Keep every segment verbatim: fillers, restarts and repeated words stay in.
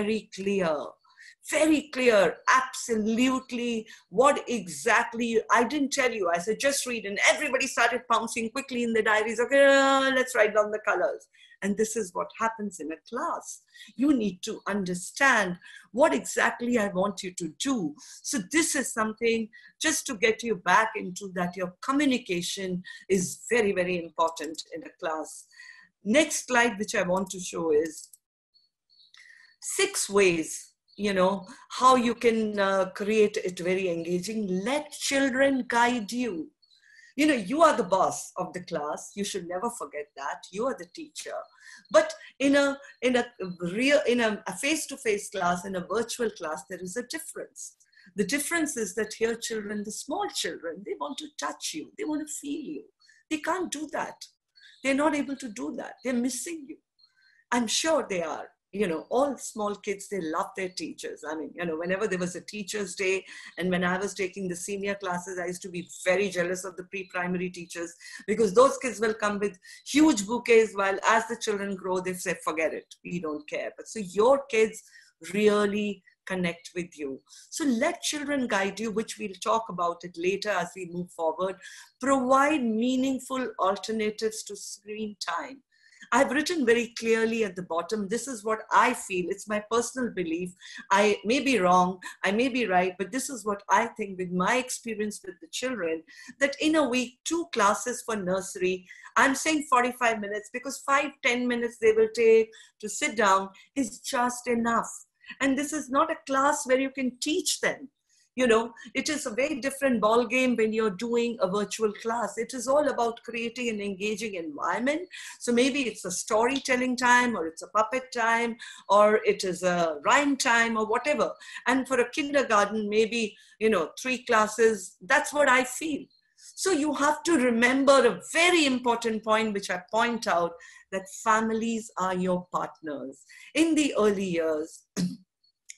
very clear, very clear, absolutely what exactly. I didn't tell you, I said, just read. And everybody started pouncing quickly in the diaries. Okay, let's write down the colors. And this is what happens in a class. You need to understand what exactly I want you to do. So this is something just to get you back into that. Your communication is very, very important in a class. Next slide, which I want to show, is six ways, you know, how you can uh, create it very engaging. Let children guide you. You know, you are the boss of the class. You should never forget that. You are the teacher. But in a in a real in a, a face-to-face class, in a virtual class, there is a difference. The difference is that here children, the small children, they want to touch you, they want to feel you. They can't do that. They're not able to do that. They're missing you. I'm sure they are. You know, all small kids, they love their teachers. I mean, you know, whenever there was a teacher's day, and when I was taking the senior classes, I used to be very jealous of the pre-primary teachers, because those kids will come with huge bouquets, while as the children grow, they say, forget it, we don't care. But so your kids really connect with you. So let children guide you, which we'll talk about it later as we move forward. Provide meaningful alternatives to screen time. I've written very clearly at the bottom, this is what I feel. It's my personal belief. I may be wrong, I may be right, but this is what I think with my experience with the children, that in a week, two classes for nursery, I'm saying forty-five minutes, because five, ten minutes they will take to sit down is just enough. And this is not a class where you can teach them. You know, it is a very different ball game when you're doing a virtual class. It is all about creating an engaging environment. So maybe it's a storytelling time, or it's a puppet time, or it is a rhyme time, or whatever. And for a kindergarten, maybe, you know, three classes. That's what I feel. So you have to remember a very important point, which I point out, that families are your partners. In the early years,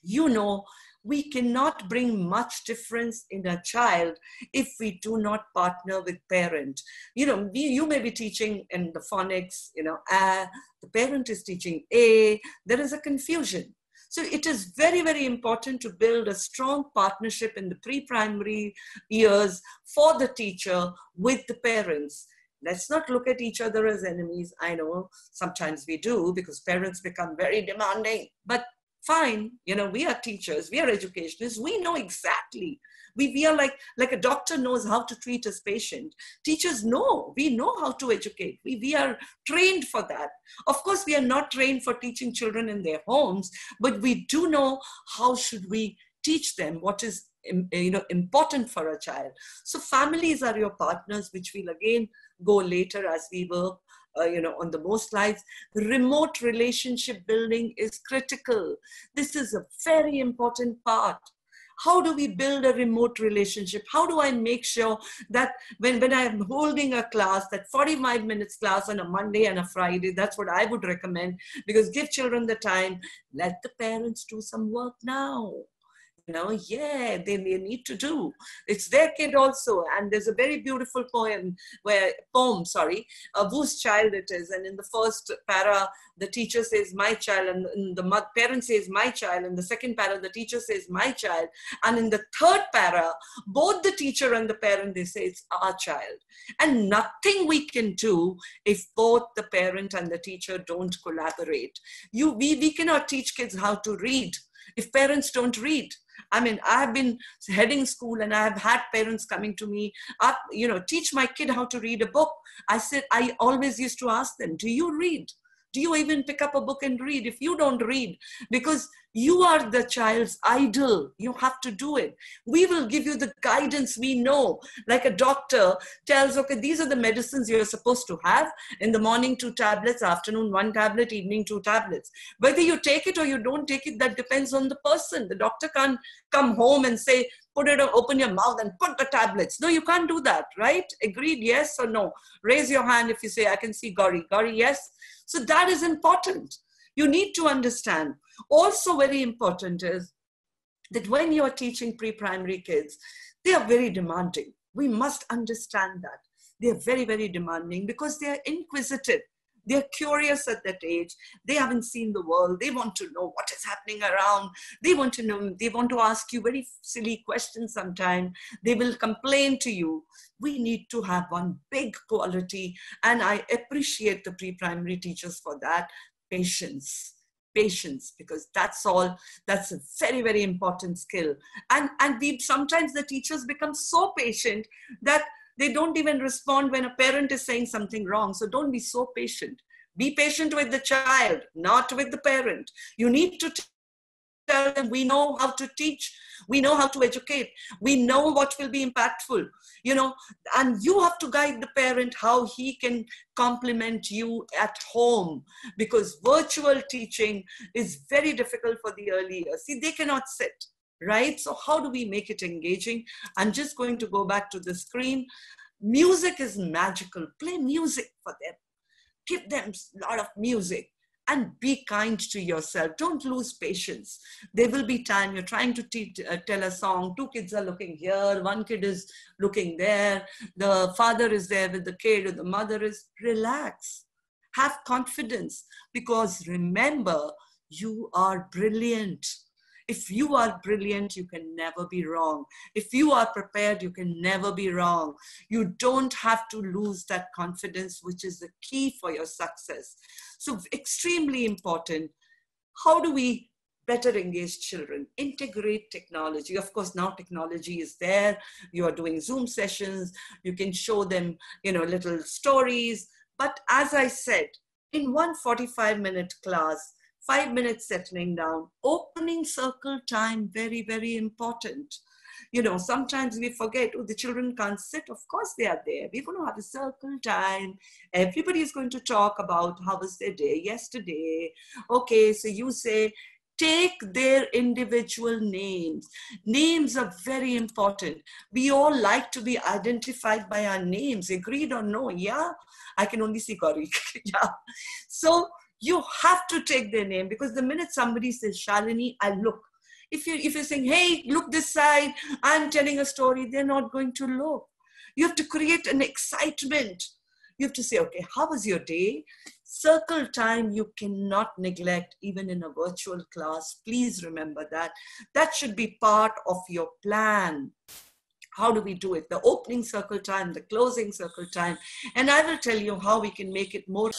you know, we cannot bring much difference in a child if we do not partner with parent. You know, you may be teaching in the phonics, you know, uh, the parent is teaching A, there is a confusion. So it is very, very important to build a strong partnership in the pre-primary years for the teacher with the parents. Let's not look at each other as enemies. I know sometimes we do, because parents become very demanding, but fine, you know, we are teachers, we are educationists, we know exactly. We, we are like, like a doctor knows how to treat his patient. Teachers know, we know how to educate. We, we are trained for that. Of course, we are not trained for teaching children in their homes, but we do know how should we teach them, what is, you know, important for a child. So families are your partners, which we'll again go later as we will. Uh, you know, on the most slides, remote relationship building is critical. This is a very important part. How do we build a remote relationship? How do I make sure that when, when I'm holding a class, that forty-five minutes class on a Monday and a Friday, that's what I would recommend, because give children the time, let the parents do some work now. You know, yeah, they, they need to do. It's their kid also. And there's a very beautiful poem where, poem, sorry, uh, whose child it is. And in the first para, the teacher says, my child. And, and the mother, parent says, my child. And the second para, the teacher says, my child. And in the third para, both the teacher and the parent, they say, it's our child. And nothing we can do if both the parent and the teacher don't collaborate. You, we, we cannot teach kids how to read if parents don't read. I mean, I've been heading school and I've had parents coming to me, I, you know, teach my kid how to read a book. I said, I always used to ask them, do you read? Do you even pick up a book and read? If you don't read, because you are the child's idol, you have to do it. We will give you the guidance we know. Like a doctor tells, okay, these are the medicines you're supposed to have. In the morning, two tablets, afternoon, one tablet, evening, two tablets. Whether you take it or you don't take it, that depends on the person. The doctor can't come home and say, put it, open your mouth and put the tablets. No, you can't do that, right? Agreed, yes or no? Raise your hand if you say, I can see Gauri. Gauri, yes. So that is important. You need to understand. Also very important is that when you're teaching pre-primary kids, they are very demanding. We must understand that. They are very, very demanding because they are inquisitive. They're curious at that age. They haven't seen the world. They want to know what is happening around. They want to know, they want to ask you very silly questions sometimes. They will complain to you. We need to have one big quality, and I appreciate the pre-primary teachers for that, patience. Patience, because that's all, that's a very, very important skill. And, and we, sometimes the teachers become so patient that they don't even respond when a parent is saying something wrong. So don't be so patient. Be patient with the child, not with the parent. You need to tell them, we know how to teach, we know how to educate, we know what will be impactful, you know, and you have to guide the parent how he can complement you at home, because virtual teaching is very difficult for the early years. See, they cannot sit. Right? So how do we make it engaging? I'm just going to go back to the screen. Music is magical. Play music for them. Give them a lot of music and be kind to yourself. Don't lose patience. There will be time you're trying to teach, uh, tell a song. Two kids are looking here. One kid is looking there. The father is there with the kid or the mother is. Relax. Have confidence, because remember, you are brilliant. If you are brilliant, you can never be wrong. If you are prepared, you can never be wrong. You don't have to lose that confidence, which is the key for your success. So extremely important. How do we better engage children? Integrate technology. Of course, now technology is there. You are doing Zoom sessions. You can show them, you know, little stories. But as I said, in one forty-five minute class, Five minutes settling down, opening circle time, very, very important. You know, sometimes we forget, oh, the children can't sit. Of course they are there. We're going to have a circle time. Everybody is going to talk about how was their day yesterday. Okay, so you say, take their individual names. Names are very important. We all like to be identified by our names, agreed or no. Yeah, I can only see Gauri. Yeah. So, you have to take their name, because the minute somebody says, Shalini, I look. If you're, if you're saying, hey, look this side, I'm telling a story, they're not going to look. You have to create an excitement. You have to say, okay, how was your day? Circle time, you cannot neglect, even in a virtual class. Please remember that. That should be part of your plan. How do we do it? The opening circle time, the closing circle time. And I will tell you how we can make it more...